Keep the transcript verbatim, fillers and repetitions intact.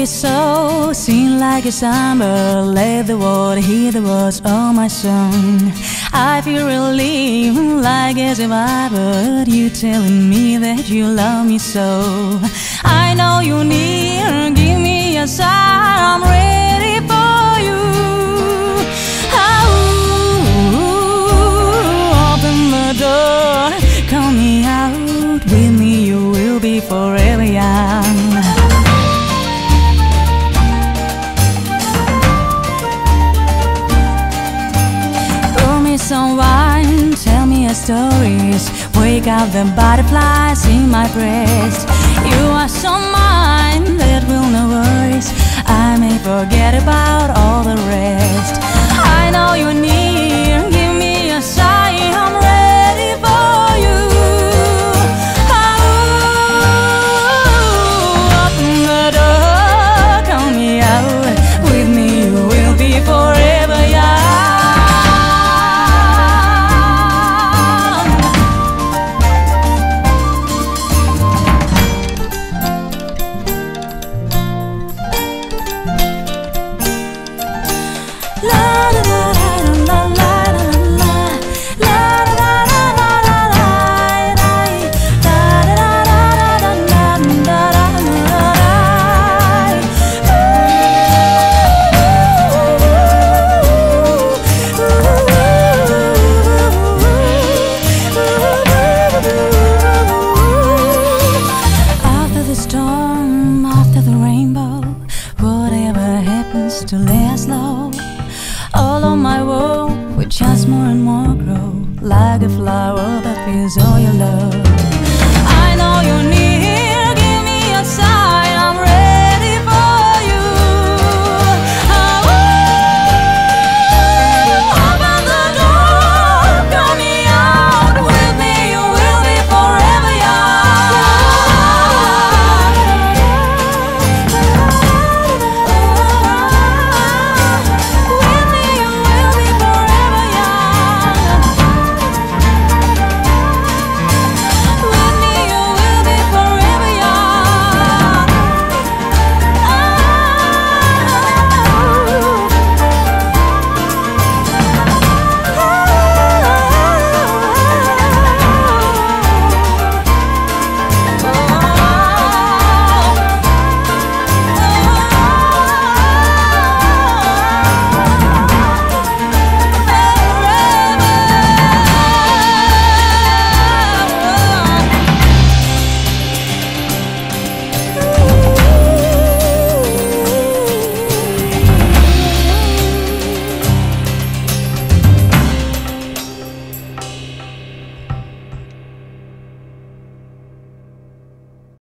be so, sing like a summer, let the water hear the words of my song. I feel relieved, like as if I heard you telling me that you love me so. I know you're near, give me a sign, I'm ready for you. Oh, open the door, call me out, with me you will be forever young. Someone tell me your stories, wake up the butterflies in my breast. You are so mine, that will no worries, I may forget about all the rest. I know you need, give me a sign, I'm ready for you. Oh, open the door, call me out, with me you will be forever young. Like a flower that feels all your love. I know you need.